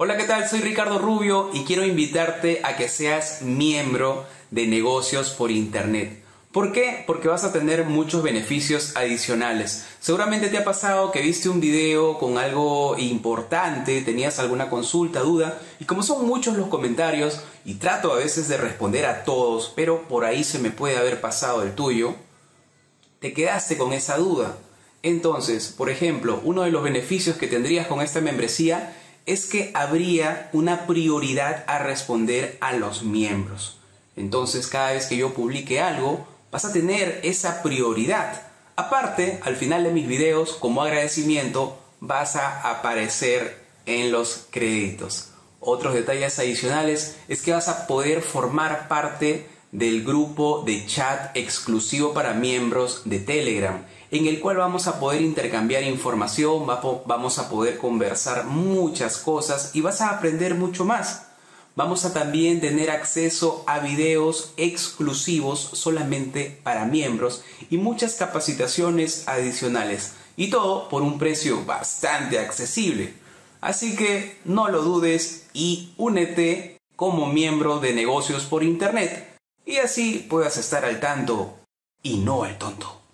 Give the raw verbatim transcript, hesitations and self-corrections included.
Hola, ¿qué tal? Soy Ricardo Rubio y quiero invitarte a que seas miembro de Negocios por Internet. ¿Por qué? Porque vas a tener muchos beneficios adicionales. Seguramente te ha pasado que viste un video con algo importante, tenías alguna consulta, duda, y como son muchos los comentarios, y trato a veces de responder a todos, pero por ahí se me puede haber pasado el tuyo, te quedaste con esa duda. Entonces, por ejemplo, uno de los beneficios que tendrías con esta membresía es que habría una prioridad a responder a los miembros. Entonces, cada vez que yo publique algo, vas a tener esa prioridad. Aparte, al final de mis videos, como agradecimiento, vas a aparecer en los créditos. Otros detalles adicionales es que vas a poder formar parte del grupo de chat exclusivo para miembros de Telegram, en el cual vamos a poder intercambiar información, vamos a poder conversar muchas cosas y vas a aprender mucho más. Vamos a también tener acceso a videos exclusivos solamente para miembros y muchas capacitaciones adicionales. Y todo por un precio bastante accesible. Así que no lo dudes y únete como miembro de Negocios por Internet. Y así puedas estar al tanto y no al tonto.